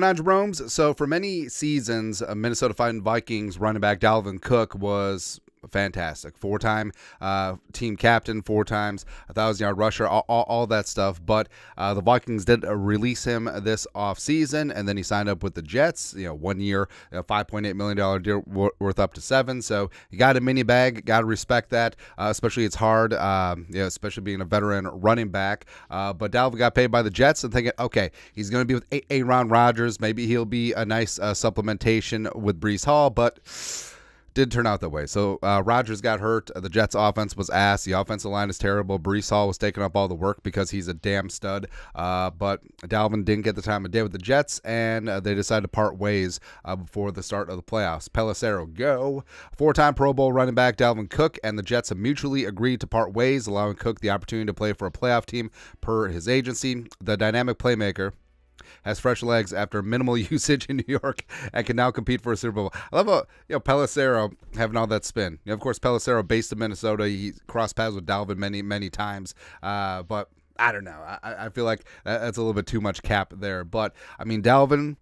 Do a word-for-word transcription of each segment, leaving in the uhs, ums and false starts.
going on, Jerome's? So for many seasons, Minnesota Vikings running back Dalvin Cook was fantastic. Four-time uh, team captain, four times, a thousand-yard rusher, all, all, all that stuff. But uh, the Vikings did release him this offseason, and then he signed up with the Jets. You know, one year, you know, five point eight million dollars deal worth up to seven. So you got a mini bag. Got to respect that. Uh, especially it's hard, um, you know, especially being a veteran running back. Uh, but Dalvin got paid by the Jets, and thinking, okay, he's going to be with a Aaron Rodgers. Maybe he'll be a nice uh, supplementation with Breece Hall, but did turn out that way. So uh, Rodgers got hurt. The Jets' offense was ass. The offensive line is terrible. Breece Hall was taking up all the work because he's a damn stud. Uh, but Dalvin didn't get the time of day with the Jets, and uh, they decided to part ways uh, before the start of the playoffs. Pelissero, go. Four-time Pro Bowl running back Dalvin Cook and the Jets have mutually agreed to part ways, allowing Cook the opportunity to play for a playoff team per his agency. The dynamic playmaker has fresh legs after minimal usage in New York and can now compete for a Super Bowl. I love how, you know, Pelissero having all that spin. You know, of course, Pelissero, based in Minnesota, he crossed paths with Dalvin many, many times. Uh, but I don't know. I, I feel like that's a little bit too much cap there. But, I mean, Dalvin,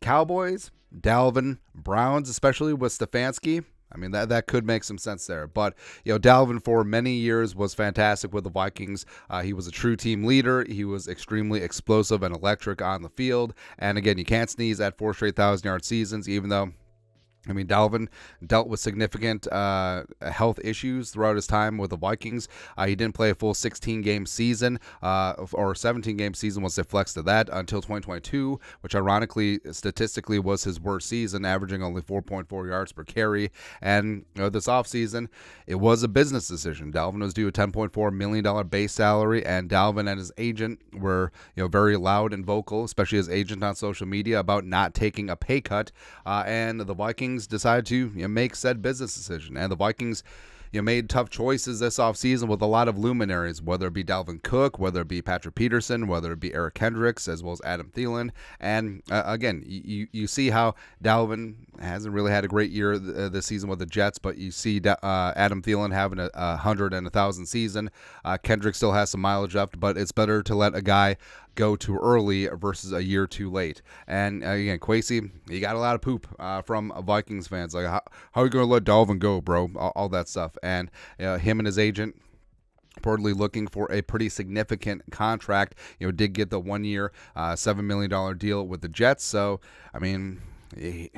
Cowboys, Dalvin, Browns, especially with Stefanski, I mean, that, that could make some sense there. But, you know, Dalvin for many years was fantastic with the Vikings. Uh, he was a true team leader. He was extremely explosive and electric on the field. And, again, you can't sneeze at four straight thousand-yard seasons, even though, I mean, Dalvin dealt with significant uh, health issues throughout his time with the Vikings. Uh, he didn't play a full sixteen game season uh, or seventeen game season once they flexed to that until twenty twenty-two, which ironically, statistically, was his worst season, averaging only four point four yards per carry. And you know, this offseason, it was a business decision. Dalvin was due a ten point four million dollars base salary, and Dalvin and his agent were you know very loud and vocal, especially his agent on social media, about not taking a pay cut. Uh, and the Vikings decided to you know, make said business decision, and the Vikings you know, made tough choices this offseason with a lot of luminaries, whether it be Dalvin Cook, whether it be Patrick Peterson, whether it be Eric Kendricks, as well as Adam Thielen. And uh, again, you you see how Dalvin hasn't really had a great year th this season with the Jets, but you see uh, Adam Thielen having a, a hundred and a thousand season. Uh, Kendrick still has some mileage left, but it's better to let a guy go too early versus a year too late. And uh, again, Kwesi, you got a lot of poop uh, from Vikings fans. Like, how, how are you going to let Dalvin go, bro? All, all that stuff. And uh, him and his agent reportedly looking for a pretty significant contract. You know, did get the one-year uh, seven million dollar deal with the Jets. So, I mean, he,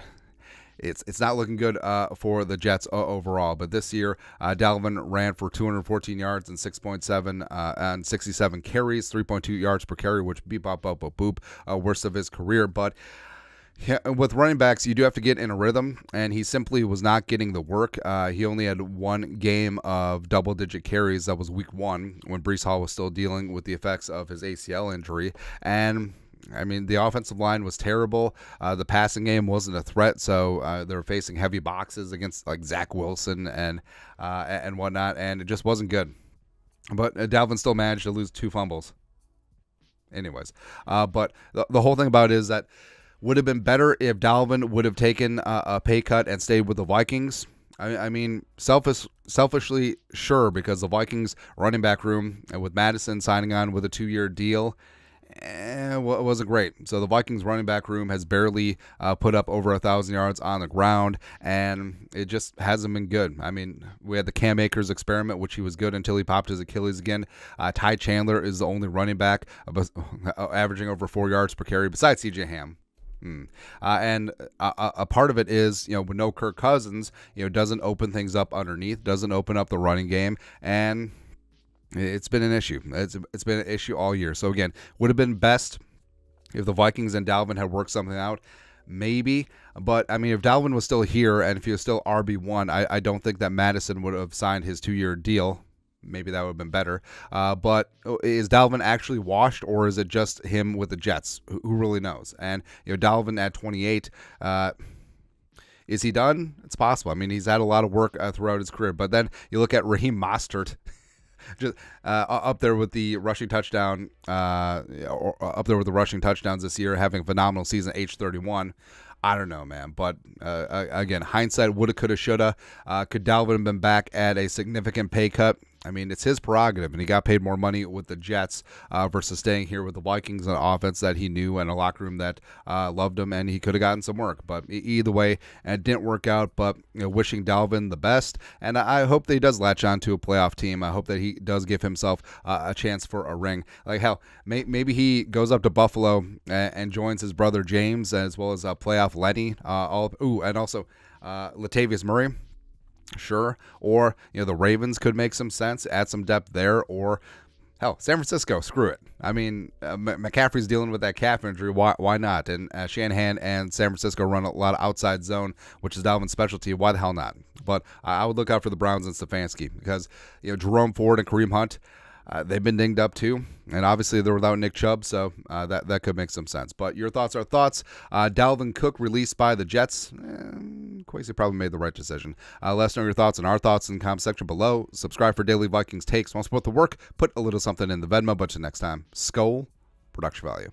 It's it's not looking good uh, for the Jets overall. But this year, uh, Dalvin ran for two hundred fourteen yards and six point seven uh, and sixty-seven carries, three point two yards per carry, which beep bop bop boop boop, uh, worst of his career. But yeah, with running backs, you do have to get in a rhythm, and he simply was not getting the work. Uh, he only had one game of double-digit carries. That was week one when Breece Hall was still dealing with the effects of his A C L injury. And I mean, the offensive line was terrible. Uh, the passing game wasn't a threat, so uh, they were facing heavy boxes against like Zach Wilson and uh, and whatnot, and it just wasn't good. But uh, Dalvin still managed to lose two fumbles. Anyways, uh, but the, the whole thing about it is that would have been better if Dalvin would have taken a, a pay cut and stayed with the Vikings. I mean, selfish, selfishly, sure, because the Vikings running back room with Madison signing on with a two-year deal, Eh, well, it wasn't great. So the Vikings running back room has barely uh, put up over a thousand yards on the ground, and it just hasn't been good. I mean, we had the Cam Akers experiment, which he was good until he popped his Achilles again. Uh, Ty Chandler is the only running back about, uh, averaging over four yards per carry besides C J. Ham. Mm. Uh, and a, a part of it is, you know, with no Kirk Cousins, you know, doesn't open things up underneath, doesn't open up the running game, and it's been an issue. It's, it's been an issue all year. So, again, would have been best if the Vikings and Dalvin had worked something out, maybe. But, I mean, if Dalvin was still here and if he was still R B one, I, I don't think that Madison would have signed his two-year deal. Maybe that would have been better. Uh, but is Dalvin actually washed, or is it just him with the Jets? Who, who really knows? And, you know, Dalvin at twenty-eight, uh, is he done? It's possible. I mean, he's had a lot of work uh, throughout his career. But then you look at Raheem Mostert. Just uh, up there with the rushing touchdown, uh, or up there with the rushing touchdowns this year, having a phenomenal season, age thirty-one. I don't know, man. But uh, again, hindsight, woulda, coulda, shoulda. Uh, could Dalvin have been back at a significant pay cut? I mean, it's his prerogative, and he got paid more money with the Jets uh, versus staying here with the Vikings, an offense that he knew and a locker room that uh, loved him, and he could have gotten some work. But either way, and it didn't work out, but you know, wishing Dalvin the best, and I hope that he does latch on to a playoff team. I hope that he does give himself uh, a chance for a ring. Like, hell, may maybe he goes up to Buffalo and, and joins his brother James, as well as uh, playoff Lenny, uh, all, ooh, and also uh, Latavius Murray. Sure. Or, you know, the Ravens could make some sense, add some depth there, or hell, San Francisco, screw it. I mean, uh, McCaffrey's dealing with that calf injury. Why, why not? And uh, Shanahan and San Francisco run a lot of outside zone, which is Dalvin's specialty. Why the hell not? But uh, I would look out for the Browns and Stefanski, because, you know, Jerome Ford and Kareem Hunt, Uh, they've been dinged up too, and obviously they're without Nick Chubb, so uh, that that could make some sense. But your thoughts are thoughts. Uh, Dalvin Cook released by the Jets. Eh, Kwesi probably made the right decision. Uh, let us know your thoughts and our thoughts in the comment section below. Subscribe for daily Vikings takes. Want to support the work? Put a little something in the Venmo. But till next time, Skol, production value.